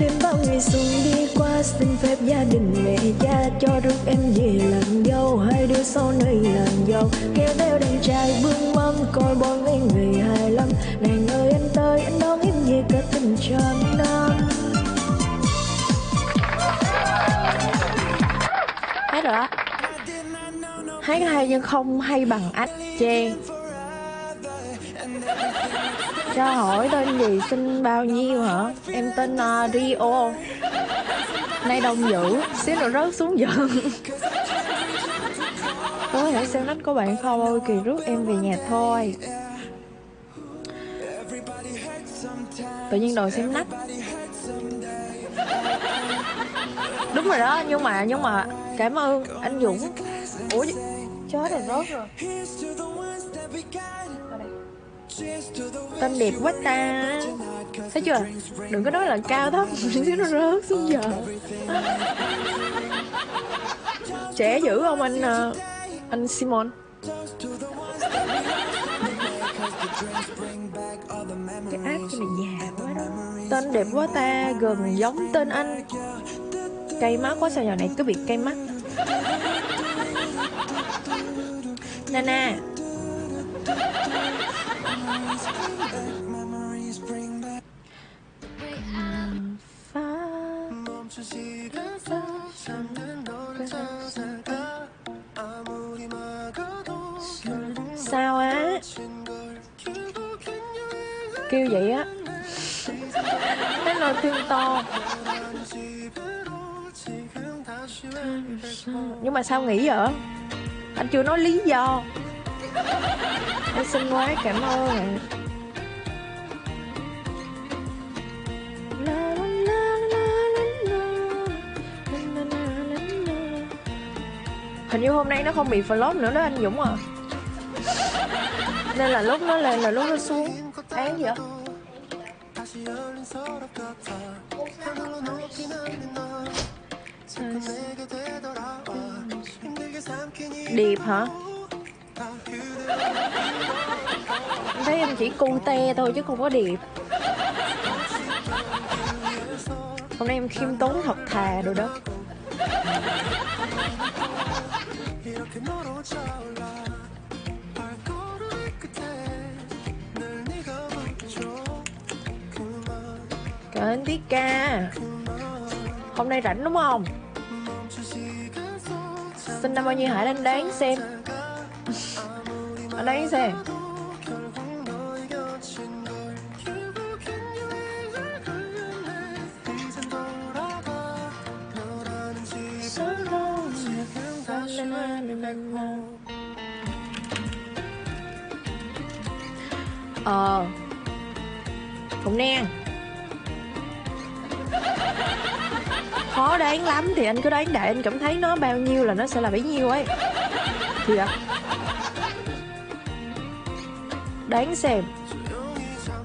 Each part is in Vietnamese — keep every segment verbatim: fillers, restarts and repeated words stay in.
Đêm bao ngày xuân đi qua, xin phép gia đình mẹ cha cho rước em về làm dâu. Hai đứa sau này làm dâu, kéo theo đàn trai vương mâm, coi bon ngày ngày hài lắm. Nàng ơi anh tới, anh đón em về cả tình cho anh năm. Hát rồi ạ. Hát hay nhưng không hay bằng anh Trang. Cho hỏi tên gì, sinh bao nhiêu hả? Em tên uh, Rio. Nay đông dữ, xíu rồi rớt xuống giận. Có thể xem nách của bạn không? Ôi kỳ rước em về nhà thôi. Tự nhiên đòi xem nách. Đúng rồi đó, nhưng mà, nhưng mà cảm ơn anh Dũng. Ủa, chết rồi, rớt rồi. Tên đẹp quá ta. Thấy chưa? Đừng có nói là cao thấp, nó rớt xuống giờ. Trẻ dữ không anh uh, anh Simon? Cái app này già quá đó. Tên đẹp quá ta, gần giống tên anh. Cây mắt quá, sao giờ này cứ bị cây mắt. Nana. Sao á? Kêu vậy á. Nó nồi thương to. Nhưng mà sao nghĩ vậy? Anh chưa nói lý do. Em xin quá, cảm ơn. Hình như hôm nay nó không bị flop nữa đó anh Dũng à. Nên là lúc nó lên là lúc nó xuống. Án gì vậy? Điệp hả? Em thấy em chỉ cu te thôi chứ không có điệp. Hôm nay em khiêm tốn thật thà rồi đó. Cảm ơn Tiết Ca. Hôm nay rảnh đúng không? Sinh năm bao nhiêu hả? Anh đoán xem. Anh đoán xem. Ờ Phụng Nang. Khó đoán lắm thì anh cứ đoán đại, anh cảm thấy nó bao nhiêu là nó sẽ là bấy nhiêu ấy. Thì ạ. Đoán xem.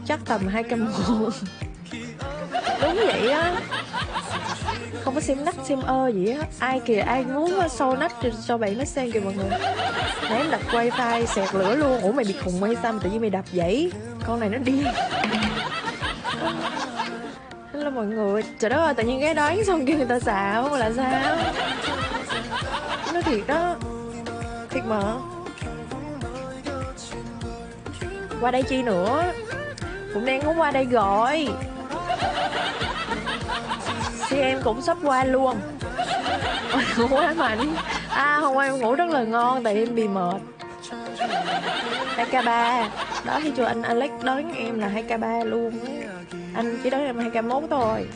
Chắc tầm hai trăm ngàn. Đúng vậy á. Không có xem nách xem ơ gì á. Ai kìa, ai muốn show nách cho bạn nó xem kìa mọi người. Nãy em đặt wifi sẹt lửa luôn. Ủa mày bị khùng hay sao mà tự nhiên mày đập vậy? Con này nó điên. Đó là mọi người. Trời đất ơi, tự nhiên cái đoán xong kêu người ta xạo là sao? Nó thiệt đó. Thiệt mà. Qua đây chi nữa? Cũng đang muốn qua đây gọi. Thì em cũng sắp qua luôn. Ôi, ngủ ám ảnh. À hôm qua em ngủ rất là ngon tại em bị mệt. hai k ba. Đó thì cho anh Alex đoán em là hai k ba luôn. Anh chỉ đoán em hai k mốt thôi.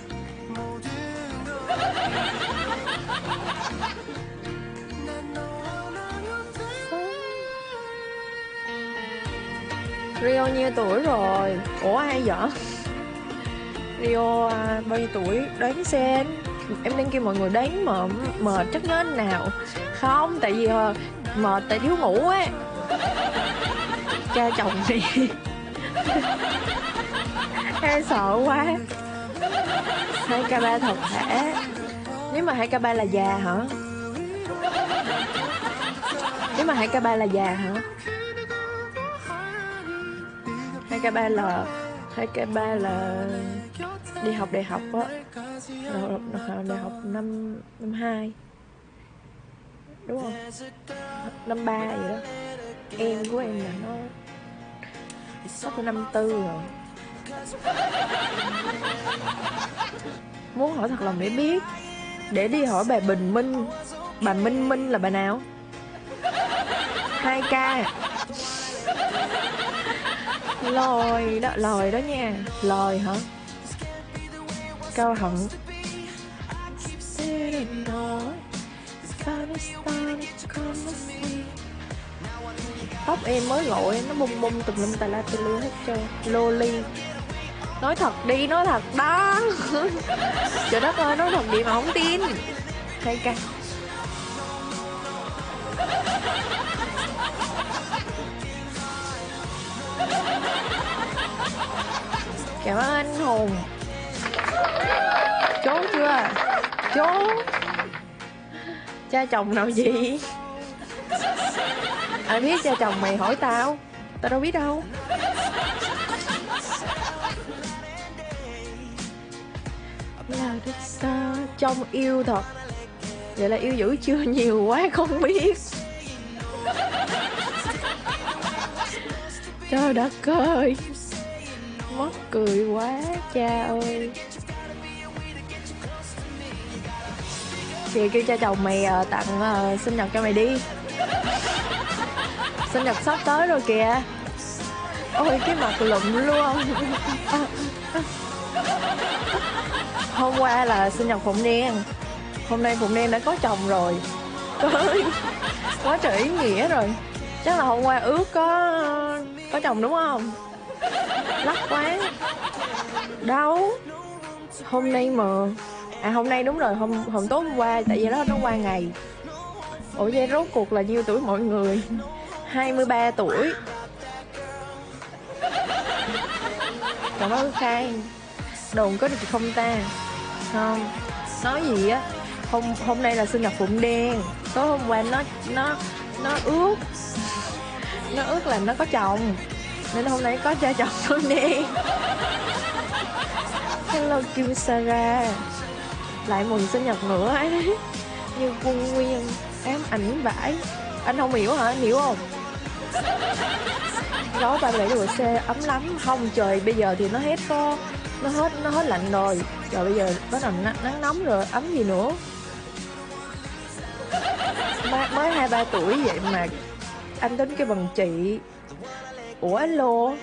Rio nhiêu tuổi rồi? Ủa ai vậy? Rio à, bao nhiêu tuổi? Đoán xem. Em đang kêu mọi người đoán mà mệt chắc nhớ anh nào. Không, tại vì à, mệt tại thiếu ngủ á. Cha chồng đi. Em sợ quá. Hai k ba thật hả? Nếu mà hai k ba là già hả? Nếu mà hai k ba là già hả? hai k ba là hai k ba là đi học đại học á, đại học năm năm hai đúng không, năm ba vậy đó. Em của em là nó sắp tới năm tư rồi. Muốn hỏi thật lòng để biết, để đi hỏi bà Bình Minh, bà Minh Minh là bà nào? hai ca lòi đó, lòi đó nha. Lòi hả? Cao Hận. Tóc em mới gội, nó bung bung tùm lum tà la tà lưa hết trơn. Loli. Nói thật đi, nói thật đó. Trời đất ơi, nói thật đi mà không tin. hai ca Cảm ơn anh Hùng. Chố chưa? Chố. Cha chồng nào vậy? Ai biết cha chồng mày, hỏi tao. Tao đâu biết đâu. Trông yêu thật. Vậy là yêu dữ chưa? Nhiều quá không biết. Trời đất ơi, mắc cười quá cha ơi. Kìa, kêu cha chồng mày uh, tặng uh, sinh nhật cho mày đi. Sinh nhật sắp tới rồi kìa. Ôi cái mặt lụm luôn. Hôm qua là sinh nhật Phụng Đen, hôm nay Phụng Đen đã có chồng rồi. Trời, quá trời ý nghĩa rồi. Chắc là hôm qua ước có có chồng đúng không? Lắc quá. Đâu? Hôm nay mà. À hôm nay đúng rồi, hôm hôm tối hôm qua, tại vì đó nó qua ngày. Ủa vậy rốt cuộc là nhiêu tuổi mọi người? hai mươi ba tuổi. Cảm ơn Khang. Đồn có được không ta? Không. Nói gì á? Hôm hôm nay là sinh nhật Phụng Đen. Tối hôm qua nó nó nó ước. Nó ước là nó có chồng. Nên hôm nay có cha chồng Phụng Đen. Hello Kim Sarah. Lại mừng sinh nhật nữa ấy. Như Quân Nguyên ám ảnh vãi. Anh không hiểu hả? Anh hiểu không? Đó ba mươi bảy độ C ấm lắm. Không trời, bây giờ thì nó hết có nó hết nó hết lạnh rồi. Trời bây giờ bắt đầu nắng nóng rồi, ấm gì nữa. Mà, mới hai mươi ba tuổi vậy mà anh tính cái bằng chị. Ủa alo.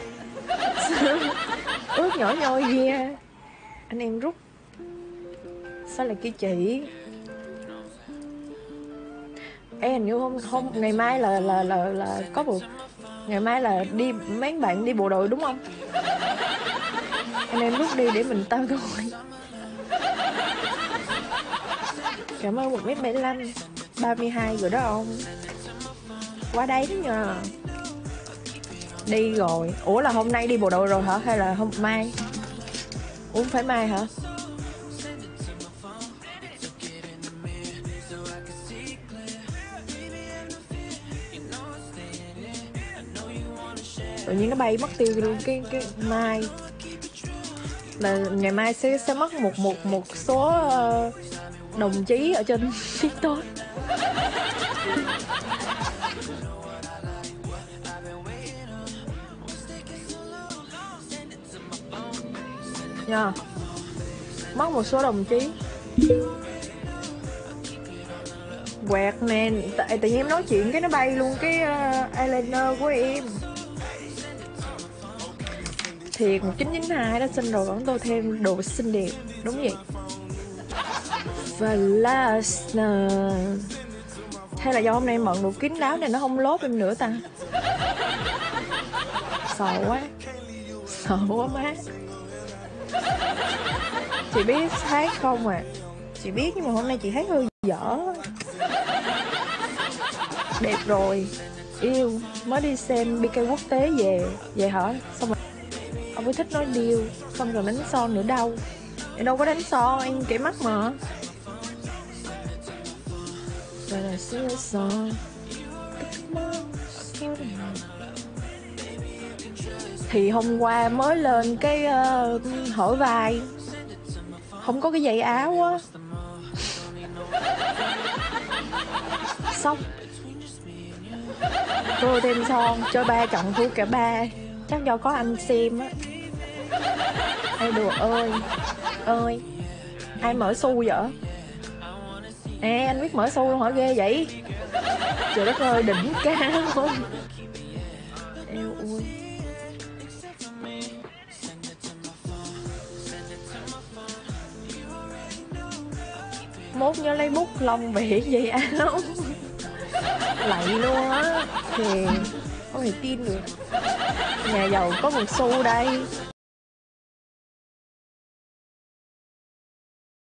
Ước nhỏ nhoi ghê. Anh em rút. Sao lại kêu chị? Em hình như hôm hôm ngày mai là là là là có bộ, ngày mai là đi mấy bạn đi bộ đội đúng không? Anh em rút đi để mình tao thôi. Cảm ơn một mét bảy mươi lăm, ba mươi hai rồi đó ông. Quá đấy nhờ. Đi rồi. Ủa là hôm nay đi bộ đội rồi hả? Hay là hôm mai? Ủa phải mai hả? Tự nhiên nó bay mất tiêu luôn cái cái mai. Là ngày mai sẽ sẽ mất một một một số đồng chí ở trên TikTok. Nha. Mất một số đồng chí. Quẹt nè, tại tự nhiên em nói chuyện cái nó bay luôn cái uh, eyeliner của em. Thiệt, một chín chín hai đã xin rồi vẫn tôi thêm đồ xinh đẹp. Đúng vậy. Và last uh... hay là do hôm nay em bận đồ kín đáo này nó không lốp em nữa ta. Sợ quá. Sợ quá má. Chị biết hát không à? Chị biết nhưng mà hôm nay chị hát hơi dở. Đẹp rồi. Yêu. Mới đi xem bê ca quốc tế về. Vậy hả? Xong rồi ông ấy thích nói điều. Xong rồi đánh son nữa đâu. Em đâu có đánh son, em kẻ mắt mà. Thì hôm qua mới lên cái uh, hỏi vai, không có cái giày áo á. Xong tôi thêm son cho ba chọn thuốc cả ba. Chắc do có anh xem á. Ai đùa ơi ơi, ai mở xu vậy? À, anh biết mở xu luôn hả? Ghê vậy. Trời đất ơi, đỉnh cao luôn. Eo ui. Mốt nhớ lấy bút lông về viết giấy áo. Lạy luôn á. Thì không thể tin được. Nhà giàu có một xu đây.